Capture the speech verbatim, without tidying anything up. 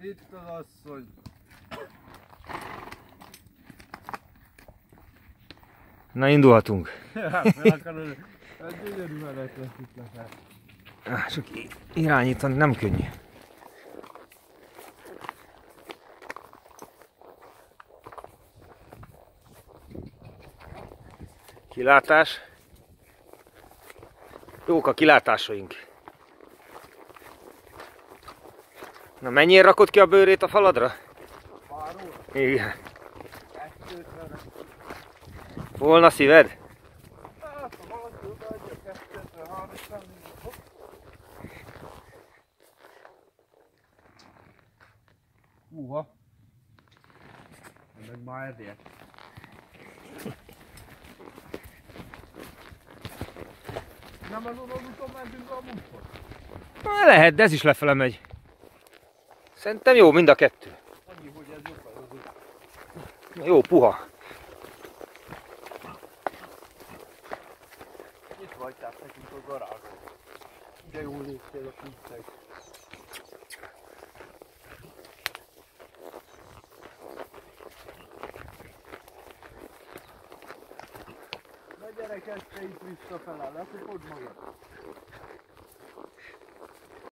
Itt az asszony. Na, indulhatunk. Hát, meg akarod, egy gyönyörű meleg lesz itt lefel. Csak irányítani nem könnyű. Kilátás. Jók a kilátásaink. Na, mennyire rakod ki a bőrét a faladra? Fáról? Igen. Volna szíved? Húha! Meg már ezért. Nem az odaluton mentünk a múltkor? Na, lehet, de ez is lefele megy. Szerintem jó mind a kettő. Annyi, hogy ez jó. Jó, puha. Itt vagytál nekünk a garázsot. De jól léptél a kincsek. Na gyerek, ezt te itt visszafele, lefogod magad.